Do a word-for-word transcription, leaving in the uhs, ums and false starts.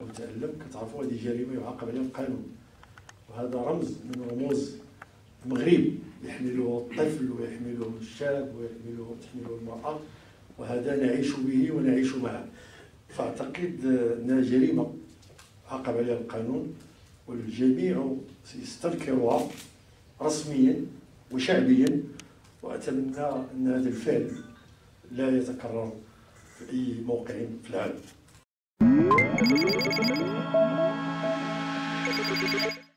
المتألم كتعرفوا هذه جريمه يعاقب عليها القانون، وهذا رمز من رموز المغرب يحمله الطفل ويحمله الشاب ويحمله تحمله المرأة، وهذا نعيش به ونعيش معه. فأعتقد أنها جريمة عاقب عليها القانون والجميع سيستنكرها رسميا وشعبيا، وأتمنى أن هذا الفعل لا يتكرر في أي موقع في العالم.